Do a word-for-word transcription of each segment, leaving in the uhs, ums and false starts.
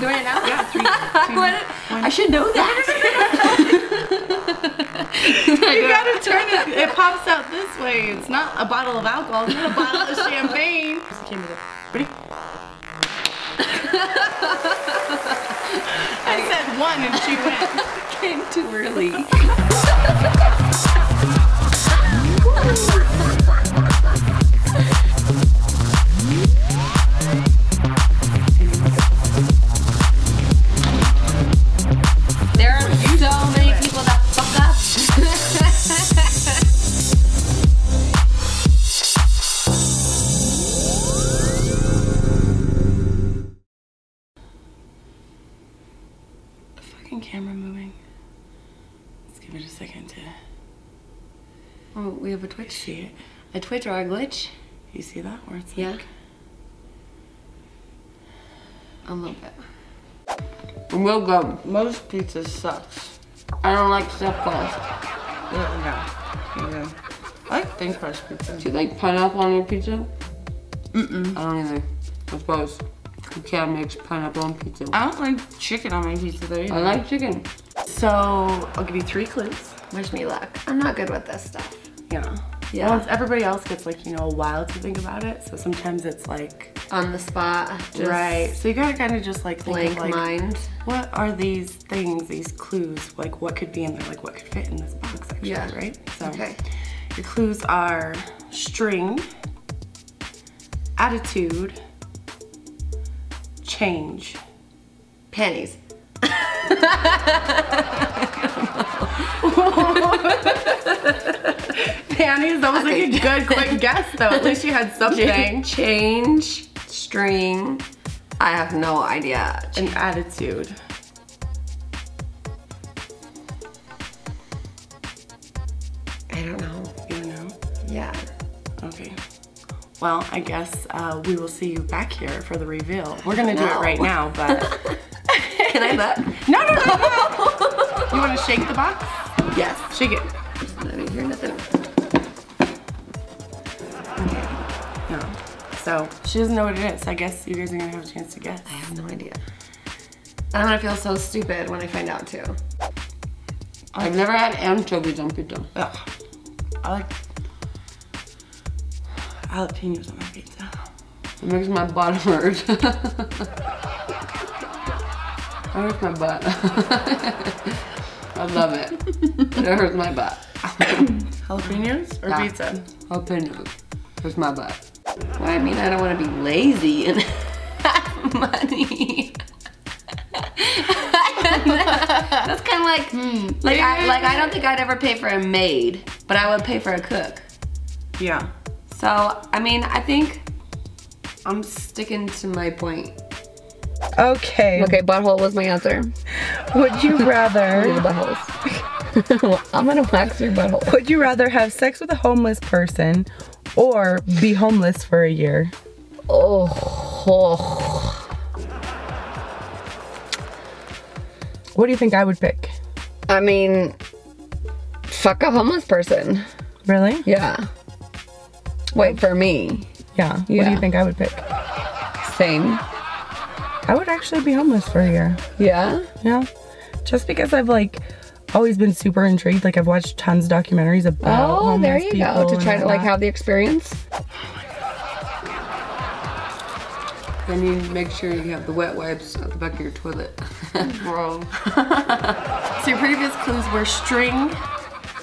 I doing it now? Yeah, three, two, what? One. I should know that. You gotta turn it. It pops out this way. It's not a bottle of alcohol. It's not a bottle of champagne. Ready? I said one and she went. Came too early. Camera moving. Let's give it a second to. Oh, we have a twitch. See it? A twitch or a glitch? You see that? Where it's like. Yeah. A little bit. Welcome. Most pizza sucks. I don't like stuff crust. No, no, no. I like thin crust pizza. Do you like pineapple on your pizza? Mm-mm. I don't either. I suppose. You can't mix pineapple on pizza. I don't like chicken on my pizza though either. I like chicken. So, I'll give you three clues. Wish me luck. I'm not good with this stuff. Yeah. Yeah. Well, everybody else gets like, you know, a while to think about it. So sometimes it's like... on the spot. Just right. So you gotta kind of just like think blank of like... mind. What are these things, these clues? Like what could be in there? Like what could fit in this box actually, yeah. Right? So, okay. Your clues are string, attitude, change. Panties. Panties, that was like a good quick guess though. At least you had something. Change, string, I have no idea. An attitude. I don't know. You don't know? Yeah. Okay. Well, I guess uh, we will see you back here for the reveal. We're gonna do no. it right now, but. Can I bet? No, no, no, no. You wanna shake the box? Yes. Shake it. I didn't hear nothing. Okay, no. So, she doesn't know what it is. I guess you guys are gonna have a chance to guess. I have no idea. I'm gonna feel so stupid when I find out too. I've never had anchovies on pizza. Ugh. I like jalapenos on my pizza. It makes my bottom hurt. It hurts my butt. I love it. But it hurts my butt. Jalapenos or nah. pizza? Jalapenos. Hurts my butt. Well, I mean, I don't want to be lazy and have money. That's kind of like, hmm. like, I, like I don't think I'd ever pay for a maid, but I would pay for a cook. Yeah. So, I mean, I think I'm sticking to my point. Okay. Okay, butthole was my answer. Would you rather... well, I'm gonna wax your butthole. Would you rather have sex with a homeless person or be homeless for a year? Oh. oh. What do you think I would pick? I mean, fuck a homeless person. Really? Yeah. Wait, for me. Yeah. yeah. What do you think I would pick? Same. I would actually be homeless for a year. Yeah? Yeah. Just because I've like always been super intrigued. Like I've watched tons of documentaries about homeless people. Oh, there you go. To try to like have the experience. Then you make sure you have the wet wipes at the back of your toilet. Bro. So your previous clues were string,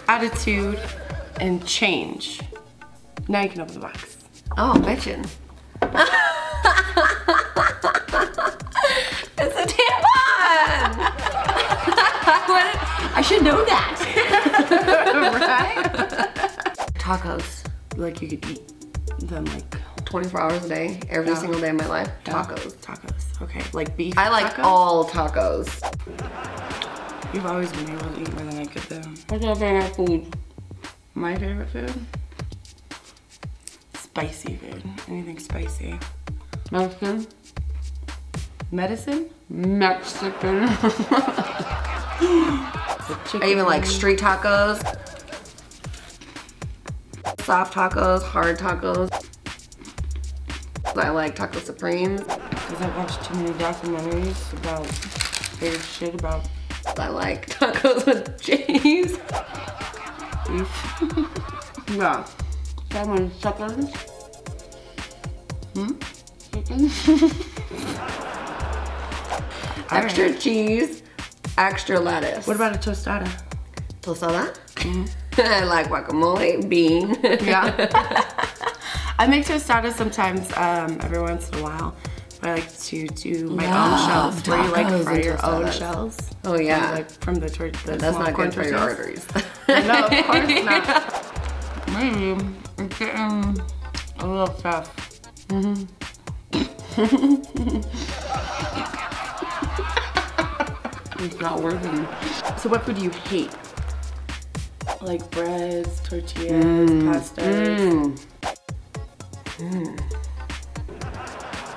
attitude, and change. Now you can open the box. Oh, bitchin'. It's a tampon! I should know that. Right? Tacos. Like you could eat them like twenty-four hours a day, every yeah. single day of my life. Tacos. Yeah. Tacos, okay. Like beef I like tacos? all tacos. You've always been able to eat more than I could though. What's your favorite food? My favorite food? Spicy food. Anything spicy. Mexican. Medicine? Mexican. I even like street tacos. Soft tacos, hard tacos. I like taco supremes. because I've watched too many documentaries about weird shit about. I like tacos with cheese. Beef. Yeah. That one is chicken. Hmm? Chicken. Extra right. Cheese, extra lettuce. What about a tostada? Tostada? Mm-hmm. I like guacamole, bean. Yeah. I make tostadas sometimes, um, every once in a while. But I like to do my Love own shells, where you like fry your own shells. Oh yeah, like from the torch. That's not good for your arteries. No, of course not. Maybe it's getting a little tough. Mm-hmm. It's not working. So what food do you hate? Like breads, tortillas, mm. pastas. Mm. Mm.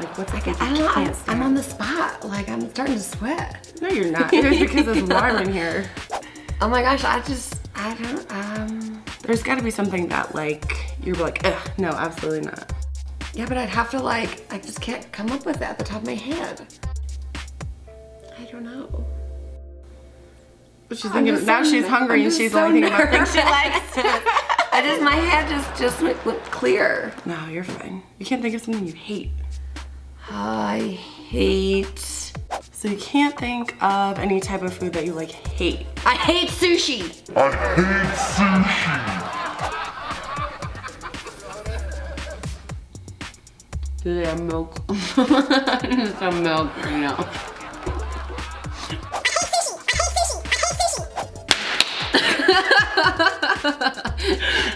Like what's like? I don't know. I'm on the spot. Like I'm starting to sweat. No, you're not. It's because it's warm in here. Oh my gosh! I just I don't. Um, there's got to be something that like you're like, ugh, no, absolutely not. Yeah, but I'd have to like I just can't come up with that at the top of my head. I don't know. But she's thinking now. So she's hungry and she's so only thinking about things she likes. I just, my head just, just went clear. No, you're fine. You can't think of something you hate. I hate. So you can't think of any type of food that you like hate. I hate sushi. I hate sushi. Do they have milk? I need some milk right now.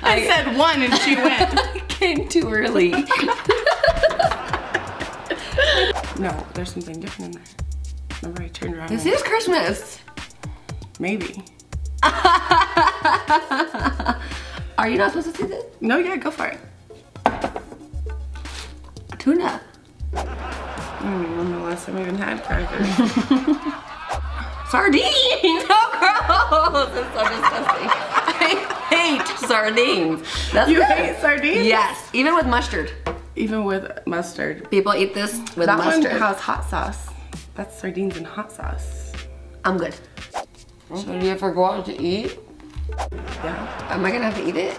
I said one and she went. I came too early. No, there's something different in there. Remember I turned around. This is Christmas. Maybe. Are you not supposed to see this? No, yeah, go for it. Tuna. I don't even remember the last time I even had crackers. Sardines! Oh, gross! That's so disgusting. I hate sardines. That's you good. Hate sardines? Yes, even with mustard. Even with mustard. People eat this with that mustard. That one has hot sauce. That's sardines and hot sauce. I'm good. So do you ever go out to eat? Yeah. Am I gonna have to eat it?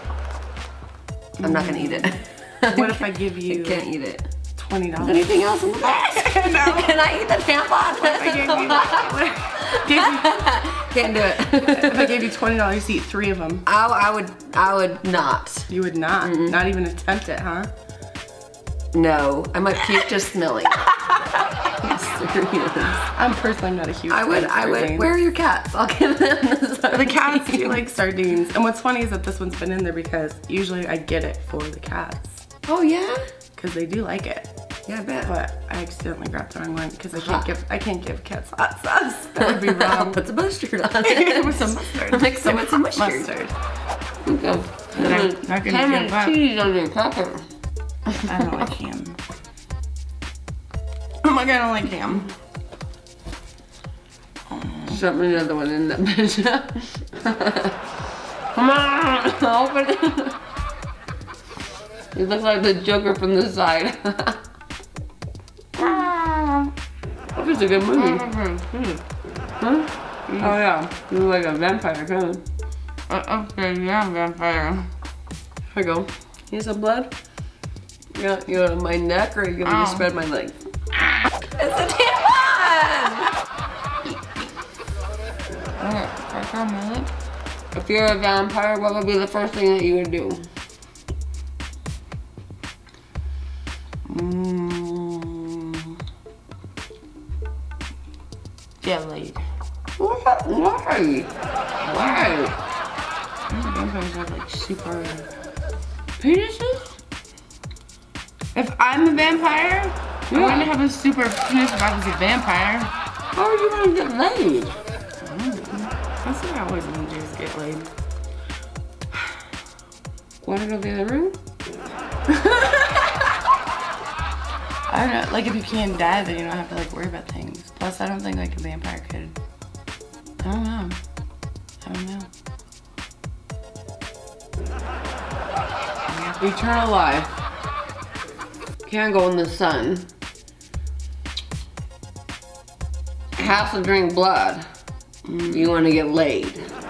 I'm mm. not gonna eat it. What if I give you? You can't eat it. twenty dollars. Is anything else in the box? No. Can I eat the tampon? What if I gave you that? You, Can't do it. If I gave you twenty dollars to eat three of them. I, I would I would not. You would not? Mm-mm. Not even attempt it, huh? No. I might puke just smelling. I'm serious. I'm personally I'm not a huge I would, fan of I sardines. would. Where are your cats? I'll give them the sardines. The cats do like sardines. And what's funny is that this one's been in there because usually I get it for the cats. Oh yeah? Because they do like it. Yeah, I bet. But I accidentally grabbed the wrong one because I can't give I can't give cats hot sauce. That would be wrong. Put some mustard on it. With some mustard. Mix some with some mustard. Okay. I'm not gonna give up. Cheese on your cracker. I don't like ham. Oh my god, I don't like ham. Shove me another one in that bitch. Come on, open it. You look like the Joker from the side. That was a good movie. Mm-hmm. Huh? Oh yeah, you look like a vampire, kind of. Uh, okay, yeah, vampire. Here we go. You need some blood? Yeah, you want my neck, or are you gonna oh. just spread my leg? It's a tampon! Okay, I got my leg. If you're a vampire, what would be the first thing that you would do? Jelly. What? Why? Why? Vampires have like super penises? If I'm a vampire, yeah. I wouldn't have a super penis if I was a vampire. How are you gonna get laid? I don't know. That's what I always want to do is get laid. Wanna go to the other room? I don't know, like if you can't die, then you don't have to like worry about things. Plus, I don't think like a vampire could. I don't know. I don't know. Eternal life. Can't go in the sun. House of Drink Blood. Mm. You want to get laid.